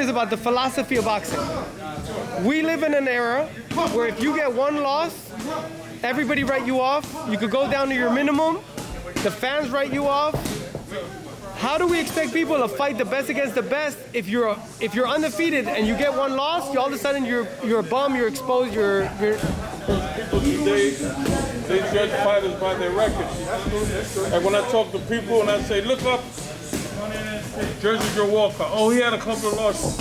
is about the philosophy of boxing. We live in an era where if you get one loss, everybody write you off. You could go down to your minimum. The fans write you off. How do we expect people to fight the best against the best if you're undefeated and you get one loss? You all of a sudden you're a bum. You're exposed. You're people today, they judge fighters by their record. And when I talk to people and I say, look up Jersey Joe Walcott. Oh, he had a couple of losses.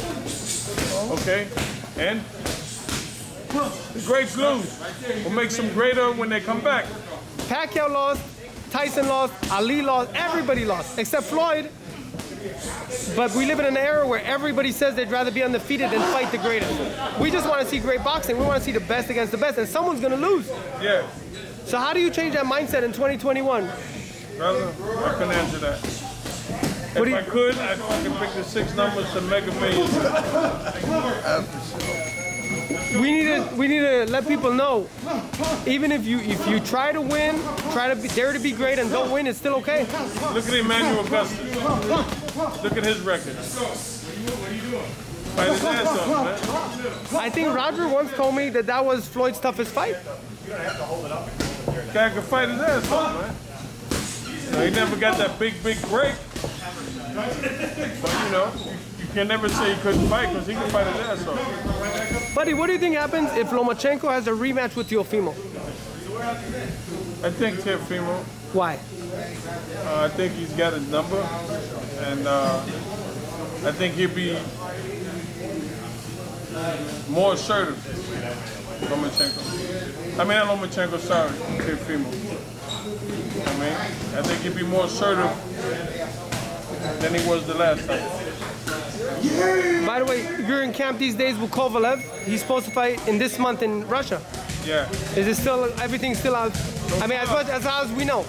Okay, and the greats lose. What makes them greater when they come back? Pacquiao lost. Tyson lost, Ali lost, everybody lost, except Floyd. But we live in an era where everybody says they'd rather be undefeated than fight the greatest. We just want to see great boxing. We want to see the best against the best, and someone's going to lose. Yeah. So how do you change that mindset in 2021? Brother, I can answer that. If I could, I could pick the 6 numbers to Mega Millions. We need to let people know, even if you try to win, dare to be great and don't win, it's still okay. Look at Emmanuel Augustin. Look at his record. Fight his ass off, man. I think Roger once told me that that was Floyd's toughest fight. Guy could fight his ass off, man. Now, he never got that big break. But you know, you can never say he couldn't fight because he could fight his ass off. Buddy, what do you think happens if Lomachenko has a rematch with Teofimo? I think Teofimo. Why? I think he's got his number, and I think he'll be more assertive. Lomachenko. I mean, not Lomachenko, sorry, Teofimo. I mean, I think he'll be more assertive than he was the last time. Yeah. By the way, you're in camp these days with Kovalev. He's supposed to fight in this month in Russia. Yeah. Is it still, everything's still out? I mean, as much as far as we know. As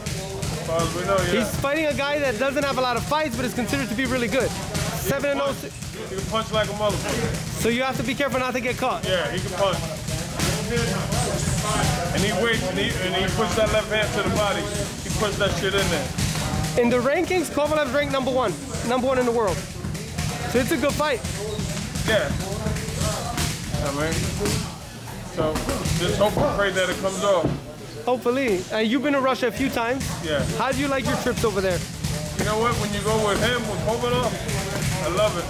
far as we know, yeah. He's fighting a guy that doesn't have a lot of fights, but is considered to be really good. 7-0. He can punch like a motherfucker. So you have to be careful not to get caught. Yeah, he can punch. And he waits, and he puts that left hand to the body. He puts that shit in there. In the rankings, Kovalev's ranked number one in the world. So it's a good fight. Yeah. I mean, so just hope and pray that it comes off. Hopefully. You've been to Russia a few times. Yeah. How do you like your trips over there? You know what? When you go with him, with Kovalev, I love it.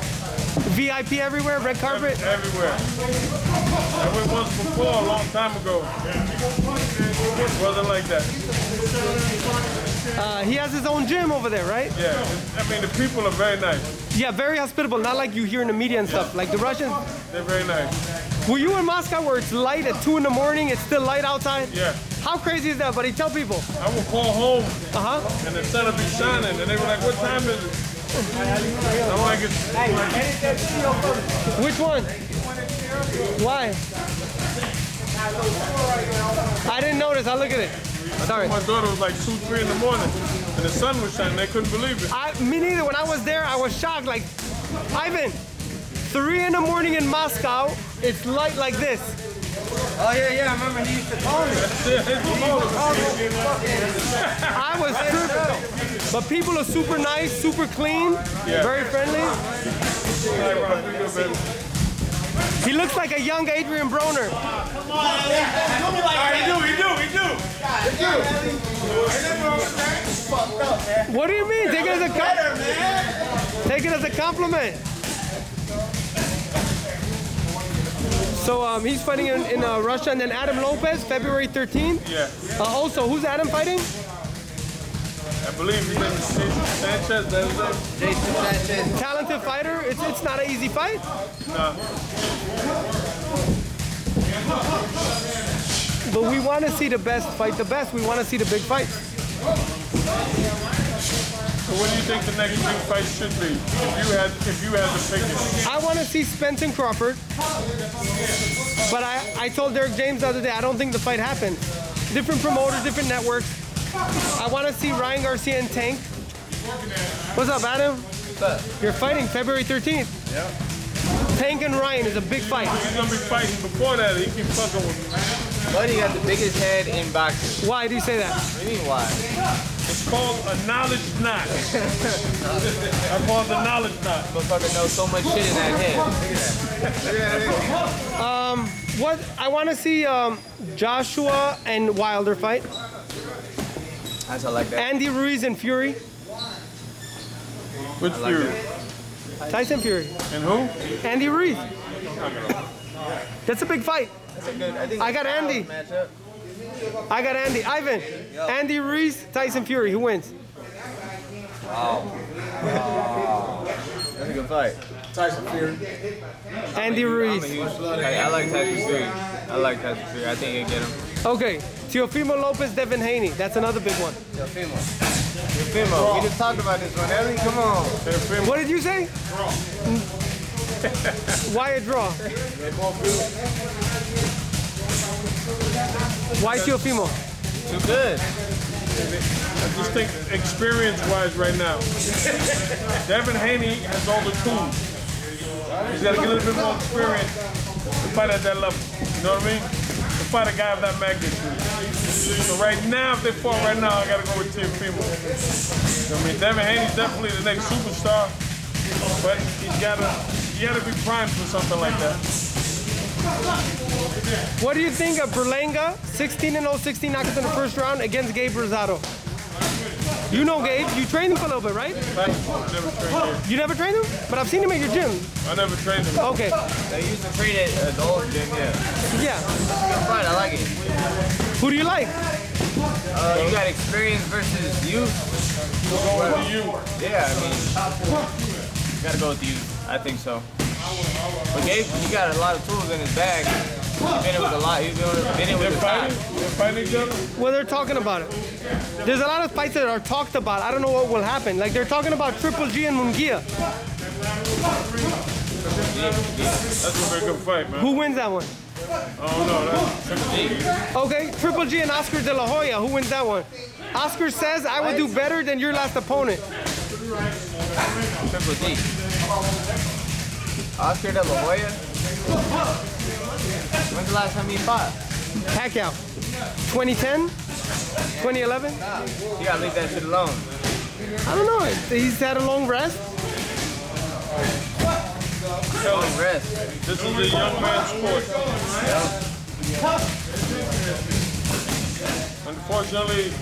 VIP everywhere, red carpet? Everywhere. I went once before, a long time ago. It wasn't like that. He has his own gym over there, right? Yeah, I mean, the people are very nice. Yeah, very hospitable, not like you hear in the media and stuff. Like the Russians. They're very nice. Were you in Moscow where it's light at 2 in the morning, it's still light outside? Yeah. How crazy is that, buddy? Tell people. I would call home, and the sun would be shining, and they were like, what time is it? I'm like, it's... Which one? Why? I didn't notice, I'll look at it. Sorry. My daughter was like 2, 3 in the morning, and the sun was shining. They couldn't believe it. Me neither. When I was there, I was shocked. Like, Ivan, 3 in the morning in Moscow, it's light like this. Oh, yeah, I remember he used to call me. I was tripping. But people are super nice, super clean, very friendly. He looks like a young Adrian Broner. Come on, he do. What do you mean? Take it as a compliment. Take it as a compliment. So he's fighting in Russia, and then Adam Lopez, February 13th. Yeah. Also, who's Adam fighting? I believe he's Jason Sanchez. That's it. Jason Sanchez. Talented fighter. It's not an easy fight. No. But we want to see the best fight the best. We want to see the big fight. So what do you think the next big fight should be? If you had to pick it. I want to see Spence and Crawford. But I told Derrick James the other day, I don't think the fight happened. Different promoters, different networks. I want to see Ryan Garcia and Tank. What's up, Adam? What's up? You're fighting February 13th. Yeah. Tank and Ryan is a big fight. He's going to be fighting before that. He keeps fucking with me. Buddy got the biggest head in boxing. Why do you say that? What do you mean why? It's It's called a knowledge knot. I call it the knowledge knot. Motherfucker knows so much shit in that head. Look at that. What I want to see Joshua and Wilder fight. I like that. Andy Ruiz and Fury. Which like Fury? That. Tyson Fury. And who? Andy Ruiz. That's a big fight. That's a good. I think I got Andy. I got Andy. Ivan. Yo. Andy Ruiz, Tyson Fury. Who wins? Wow. That's a good fight. Tyson Fury. Andy Ruiz. I like Tyson Fury. I like Tyson Fury. I think he'll get him. Okay. Teofimo Lopez, Devin Haney. That's another big one. Teofimo. Teofimo. We just talked about this one, Ellie. Come on. Teofimo. What did you say? Draw. Why a draw? Why Teofimo? Too good. I just think experience-wise right now. Devin Haney has all the tools. He's got to get a little bit more experience to fight at that level. You know what I mean? To fight a guy of that magnitude. So right now, if they fought right now, I got to go with Teofimo. You know what I mean? Devin Haney's definitely the next superstar, but you got to be primed for something like that. What do you think of Berlanga, 16-0, 16 knockouts in the first round against Gabe Rosado? You know Gabe, you trained him for a little bit, right? I never trained him. You never trained him? But I've seen him at your gym. I never trained him. Okay. They used to train it at the old gym, yeah. Yeah. It's fine, I like it. Who do you like? You got experience versus youth. Yeah, you gotta go with the youth. I think so. But Gabe, he got a lot of tools in his bag. He's been in with a lot. He's been in with a lot. They're fighting each other? Well, they're talking about it. There's a lot of fights that are talked about. I don't know what will happen. Like, they're talking about Triple G and Munguia. That's a very good fight, man. Who wins that one? Oh, no, that's Triple G. Okay, Triple G and Oscar de la Hoya. Who wins that one? Oscar says, I will do better than your last opponent. Triple G. Oscar de la Hoya? When's the last time he fought? Pacquiao. 2010? 2011? Nah, you gotta leave that shit alone. I don't know. He's had a long rest. Long rest. This is a young man's sport. Yeah. Unfortunately,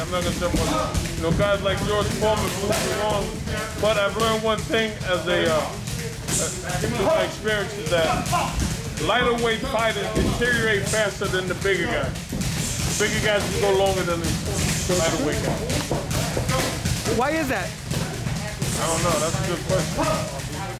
I'm not gonna jump on that. You know, guys like George Foreman moved along, but I've learned one thing as a my experience is that lighter weight fighters deteriorate faster than the bigger guys. The bigger guys can go longer than the lighter weight guys. Why is that? I don't know. That's a good question.